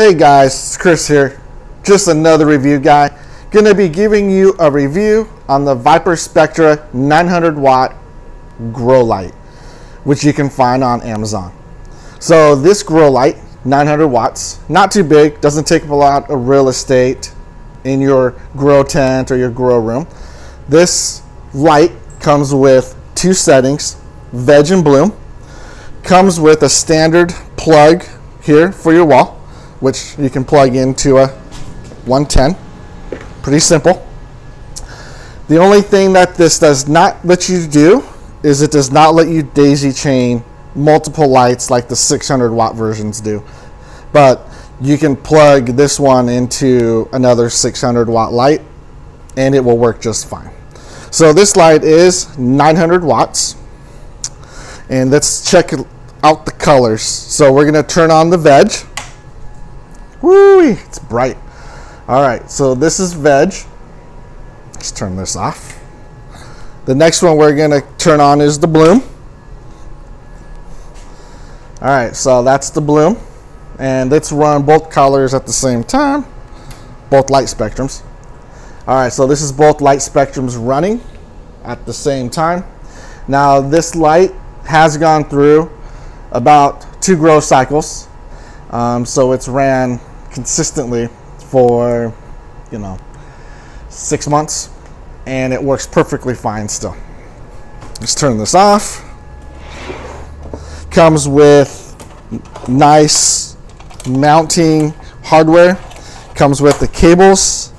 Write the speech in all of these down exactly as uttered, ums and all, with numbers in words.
Hey guys, it's Chris here, just another review guy. Gonna be giving you a review on the VIPARSPECTRA nine hundred watt grow light, which you can find on Amazon. So this grow light, nine hundred watts, not too big, doesn't take up a lot of real estate in your grow tent or your grow room. This light comes with two settings, veg and bloom. Comes with a standard plug here for your wall, which you can plug into a one ten. Pretty simple. The only thing that this does not let you do is it does not let you daisy chain multiple lights like the six hundred watt versions do. But you can plug this one into another six hundred watt light and it will work just fine. So this light is nine hundred watts. And let's check out the colors. So we're gonna turn on the veg. Woo-wee, it's bright. All right, so this is veg. Let's turn this off. The next one we're gonna turn on is the bloom. All right, so that's the bloom. And let's run both colors at the same time, both light spectrums. All right, so this is both light spectrums running at the same time. Now this light has gone through about two grow cycles. Um, so it's ran consistently for, you know, six months and it works perfectly fine still. Let's turn this off. Comes with nice mounting hardware. Comes with the cables,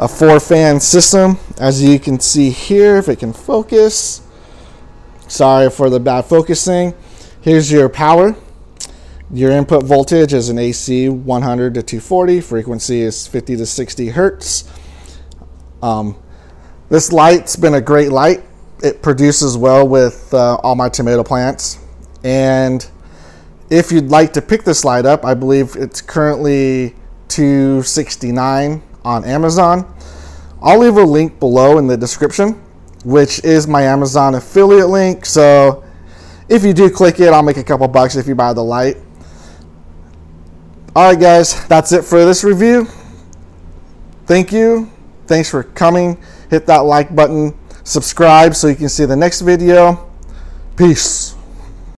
a four fan system. As you can see here, if it can focus. Sorry for the bad focusing. Here's your power. Your input voltage is an A C one hundred to two forty. Frequency is fifty to sixty hertz. Um, this light's been a great light. It produces well with uh, all my tomato plants. And if you'd like to pick this light up, I believe it's currently two sixty-nine on Amazon. I'll leave a link below in the description, which is my Amazon affiliate link. So if you do click it, I'll make a couple bucks if you buy the light. All right, guys, that's it for this review. Thank you. Thanks for coming. Hit that like button. Subscribe so you can see the next video. Peace.